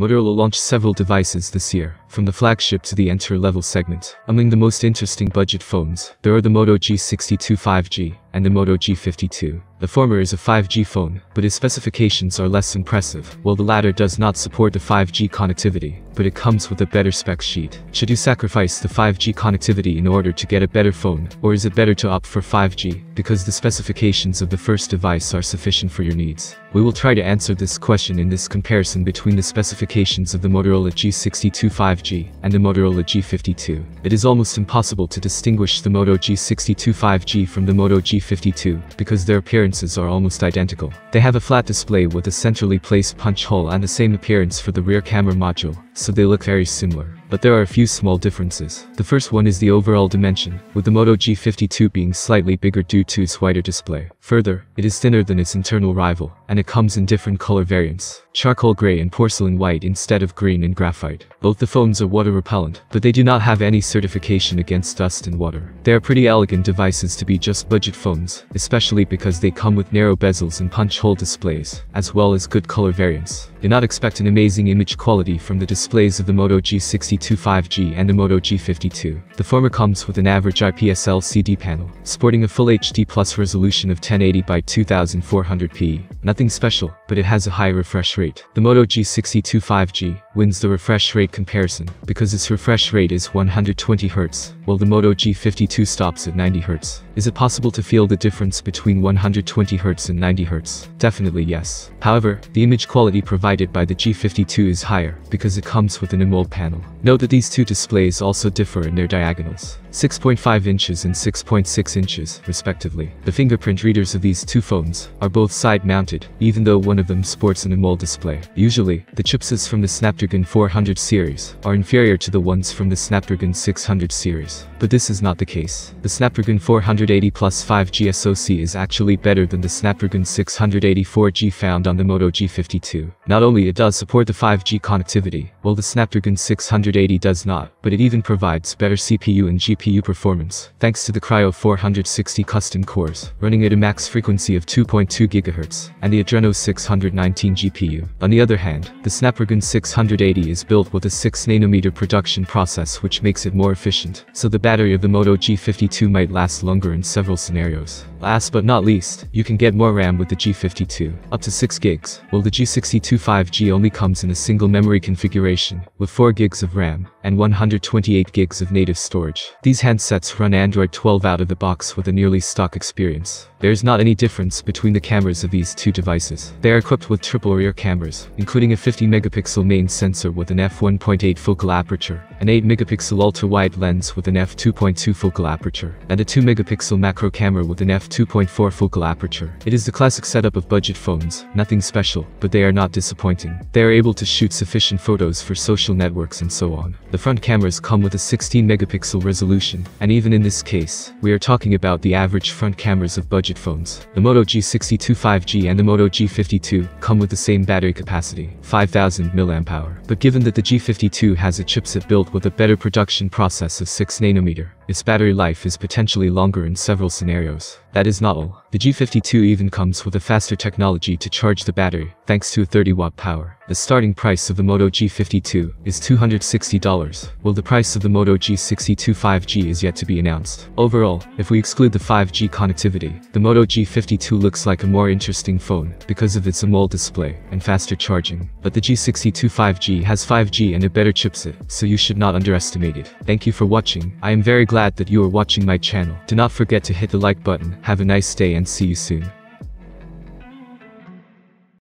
Motorola launched several devices this year, from the flagship to the entry-level segment. Among the most interesting budget phones, there are the Moto G62 5G and the Moto G52. The former is a 5G phone, but its specifications are less impressive, while the latter does not support the 5G connectivity, but it comes with a better spec sheet. Should you sacrifice the 5G connectivity in order to get a better phone, or is it better to opt for 5G, because the specifications of the first device are sufficient for your needs? We will try to answer this question in this comparison between the specifications of the Motorola G62 5G and the Motorola G52. It is almost impossible to distinguish the Moto G62 5G from the Moto G52, because their appearance are almost identical. They have a flat display with a centrally placed punch hole and the same appearance for the rear camera module, so they look very similar. But there are a few small differences. The first one is the overall dimension, with the Moto G52 being slightly bigger due to its wider display. Further, it is thinner than its internal rival, and it comes in different color variants: charcoal gray and porcelain white instead of green and graphite. Both the phones are water repellent, but they do not have any certification against dust and water. They are pretty elegant devices to be just budget phones, especially because they come with narrow bezels and punch hole displays, as well as good color variants. Do not expect an amazing image quality from the displays of the Moto G62 5G and the Moto G52. The former comes with an average IPS LCD panel, sporting a Full HD Plus resolution of 1080 by 2400p. Nothing special, but it has a high refresh rate. The Moto G62 5G wins the refresh rate comparison, because its refresh rate is 120Hz, while the Moto G52 stops at 90Hz. Is it possible to feel the difference between 120Hz and 90Hz? Definitely yes. However, the image quality provided by the G52 is higher, because it comes with an AMOLED panel. Note that these two displays also differ in their diagonals, 6.5 inches and 6.6 inches, respectively. The fingerprint readers of these two phones are both side-mounted, even though one of them sports an AMOLED display. Usually, the chipsets from the Snapdragon 400 series are inferior to the ones from the Snapdragon 600 series, but this is not the case. The Snapdragon 480 Plus 5G SoC is actually better than the Snapdragon 680 4G found on the Moto G52. Not only it does support the 5G connectivity, while the Snapdragon 680 does not, but it even provides better CPU and GPU performance, thanks to the Kryo 460 custom cores, running at a max frequency of 2.2 GHz, and the Adreno 619 GPU. On the other hand, the Snapdragon 680 is built with a 6nm production process, which makes it more efficient, so the battery of the Moto G52 might last longer in several scenarios. Last but not least, you can get more RAM with the G52, up to 6 GB, while the G62 5G only comes in a single memory configuration, with 4 GB of RAM and 128 GB of native storage. These handsets run Android 12 out of the box with a nearly stock experience. There is not any difference between the cameras of these two devices. They are equipped with triple rear cameras, including a 50-megapixel main sensor with an f1.8 focal aperture, an 8-megapixel ultra-wide lens with an f2.2 focal aperture, and a 2-megapixel macro camera with an f2.4 focal aperture. It is the classic setup of budget phones, nothing special, but they are not disappointing. They are able to shoot sufficient photos for social networks and so on. The front cameras come with a 16-megapixel resolution, and even in this case, we are talking about the average front cameras of budget phones. The Moto G62 5G and the Moto G52 come with the same battery capacity, 5000 mAh. But given that the G52 has a chipset built with a better production process of 6nm, its battery life is potentially longer in several scenarios. That is not all. The G52 even comes with a faster technology to charge the battery, thanks to a 30-watt power. The starting price of the Moto G52 is $260, while the price of the Moto G62 5G is yet to be announced. Overall, if we exclude the 5G connectivity, the Moto G52 looks like a more interesting phone because of its AMOLED display and faster charging. But the G62 5G has 5G and a better chipset, so you should not underestimate it. Thank you for watching. I am very glad that you are watching my channel. Do not forget to hit the like button. Have a nice day and see you soon.